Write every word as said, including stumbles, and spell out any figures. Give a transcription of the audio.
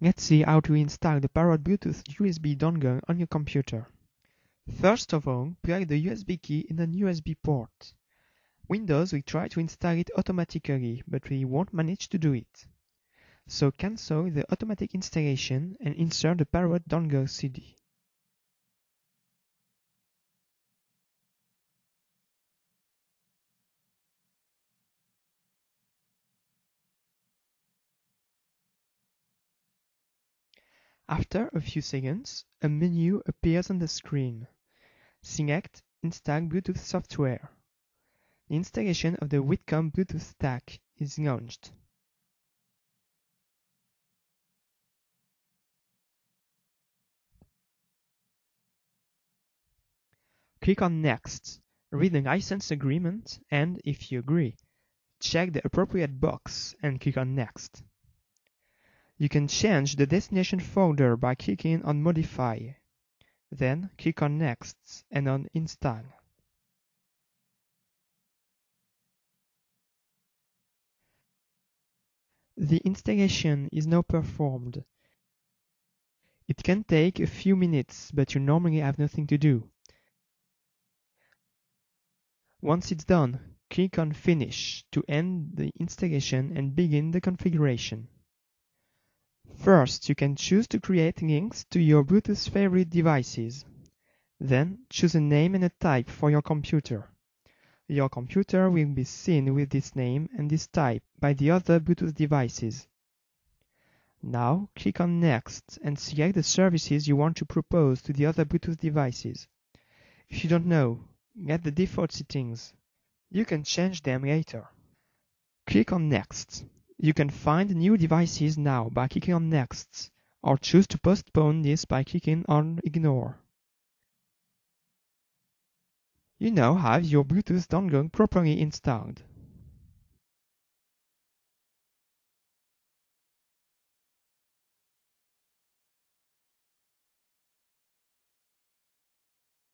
Let's see how to install the Parrot Bluetooth U S B dongle on your computer. First of all, plug the U S B key in an U S B port. Windows will try to install it automatically, but we won't manage to do it. So cancel the automatic installation and insert the Parrot dongle C D. After a few seconds, a menu appears on the screen. Select Install Bluetooth Software. The installation of the Widcom Bluetooth Stack is launched. Click on Next, read the license agreement, and if you agree, check the appropriate box and click on Next. You can change the destination folder by clicking on Modify. Then click on Next and on Install. The installation is now performed. It can take a few minutes, but you normally have nothing to do. Once it's done, click on Finish to end the installation and begin the configuration. First, you can choose to create links to your Bluetooth favorite devices. Then, choose a name and a type for your computer. Your computer will be seen with this name and this type by the other Bluetooth devices. Now, click on Next and select the services you want to propose to the other Bluetooth devices. If you don't know, get the default settings. You can change them later. Click on Next. You can find new devices now by clicking on Next, or choose to postpone this by clicking on Ignore. You now have your Bluetooth dongle properly installed.